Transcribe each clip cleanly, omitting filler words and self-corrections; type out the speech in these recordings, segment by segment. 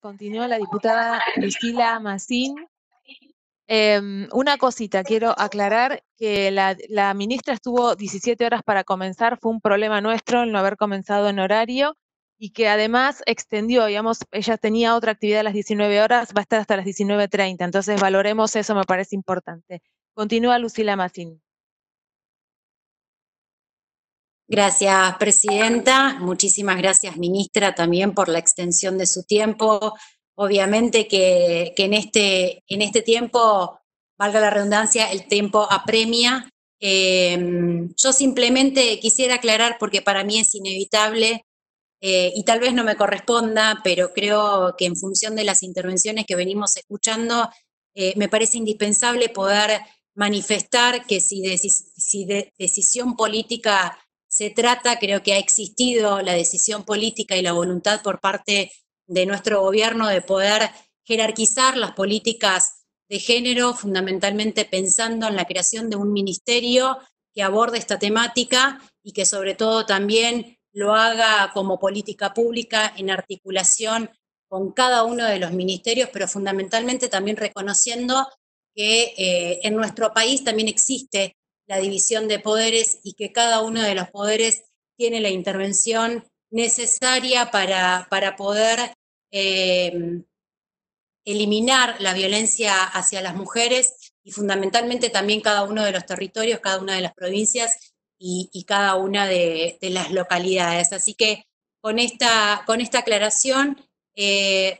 Continúa la diputada Lucila Masin. Una cosita, quiero aclarar que la ministra estuvo 17 horas para comenzar, fue un problema nuestro el no haber comenzado en horario y que además extendió, digamos, ella tenía otra actividad a las 19 horas, va a estar hasta las 19:30, entonces valoremos eso, me parece importante. Continúa Lucila Masin. Gracias, presidenta. Muchísimas gracias, ministra, también por la extensión de su tiempo. Obviamente que en este tiempo, valga la redundancia, el tiempo apremia. Yo simplemente quisiera aclarar, porque para mí es inevitable, y tal vez no me corresponda, pero creo que en función de las intervenciones que venimos escuchando, me parece indispensable poder manifestar que si de decisión política se trata, creo que ha existido la decisión política y la voluntad por parte de nuestro gobierno de poder jerarquizar las políticas de género, fundamentalmente pensando en la creación de un ministerio que aborde esta temática y que sobre todo también lo haga como política pública en articulación con cada uno de los ministerios, pero fundamentalmente también reconociendo que en nuestro país también existe la división de poderes y que cada uno de los poderes tiene la intervención necesaria para poder eliminar la violencia hacia las mujeres y fundamentalmente también cada uno de los territorios, cada una de las provincias y cada una de las localidades. Así que con esta aclaración,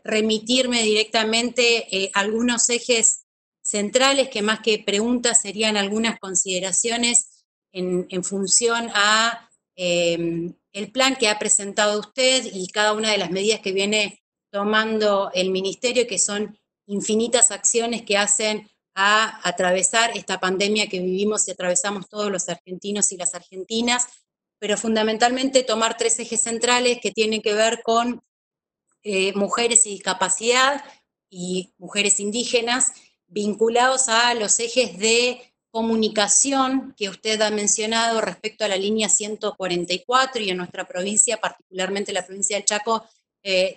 remitirme directamente a algunos ejes centrales, que más que preguntas serían algunas consideraciones en función a el plan que ha presentado usted y cada una de las medidas que viene tomando el ministerio, que son infinitas acciones que hacen a atravesar esta pandemia que vivimos y atravesamos todos los argentinos y las argentinas, pero fundamentalmente tomar tres ejes centrales que tienen que ver con mujeres y discapacidad y mujeres indígenas, vinculados a los ejes de comunicación que usted ha mencionado respecto a la línea 144 y en nuestra provincia, particularmente la provincia del Chaco,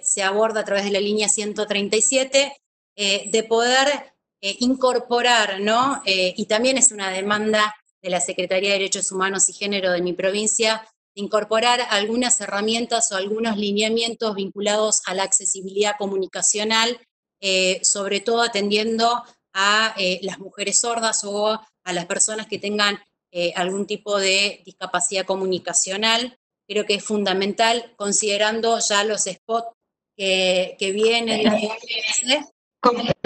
se aborda a través de la línea 137, de poder incorporar, ¿no? Y también es una demanda de la Secretaría de Derechos Humanos y Género de mi provincia, incorporar algunas herramientas o algunos lineamientos vinculados a la accesibilidad comunicacional, sobre todo atendiendo a las mujeres sordas o a las personas que tengan algún tipo de discapacidad comunicacional. Creo que es fundamental, considerando ya los spots que vienen.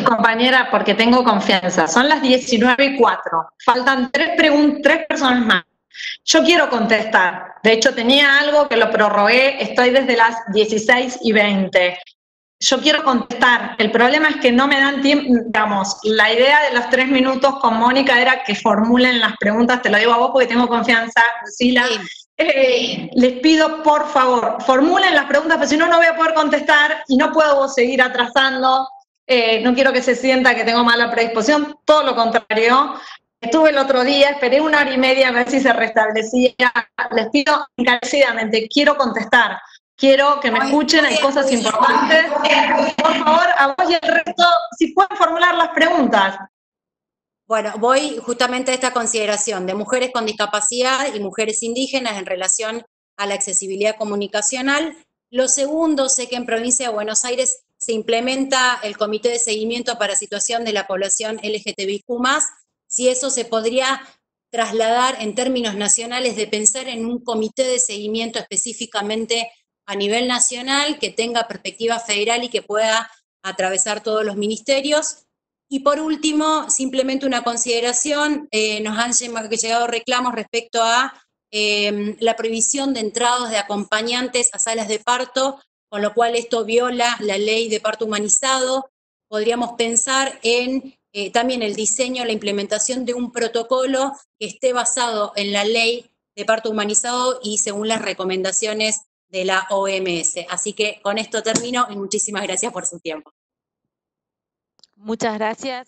Compañera, porque tengo confianza, son las 19:04, faltan tres personas más. Yo quiero contestar, de hecho tenía algo que lo prorrogué, estoy desde las 16:20. Yo quiero contestar, el problema es que no me dan tiempo, digamos, la idea de los 3 minutos con Mónica era que formulen las preguntas, te lo digo a vos porque tengo confianza, Lucila. Sí. Les pido por favor, formulen las preguntas, porque si no, no voy a poder contestar y no puedo seguir atrasando, no quiero que se sienta que tengo mala predisposición, todo lo contrario. Estuve el otro día, esperé 1 hora y media a ver si se restablecía, les pido encarecidamente, quiero contestar. Quiero que me escuchen, hay cosas importantes. Por favor, a vos y al resto, si pueden formular las preguntas. Bueno, voy justamente a esta consideración de mujeres con discapacidad y mujeres indígenas en relación a la accesibilidad comunicacional. Lo segundo, sé que en Provincia de Buenos Aires se implementa el Comité de Seguimiento para Situación de la Población LGTBIQ+, si eso se podría trasladar en términos nacionales, de pensar en un comité de seguimiento específicamente a nivel nacional, que tenga perspectiva federal y que pueda atravesar todos los ministerios. Y por último, simplemente una consideración, nos han llegado reclamos respecto a la prohibición de entradas de acompañantes a salas de parto, con lo cual esto viola la ley de parto humanizado. Podríamos pensar en también el diseño, la implementación de un protocolo que esté basado en la ley de parto humanizado y según las recomendaciones de la OMS. Así que con esto termino y muchísimas gracias por su tiempo. Muchas gracias.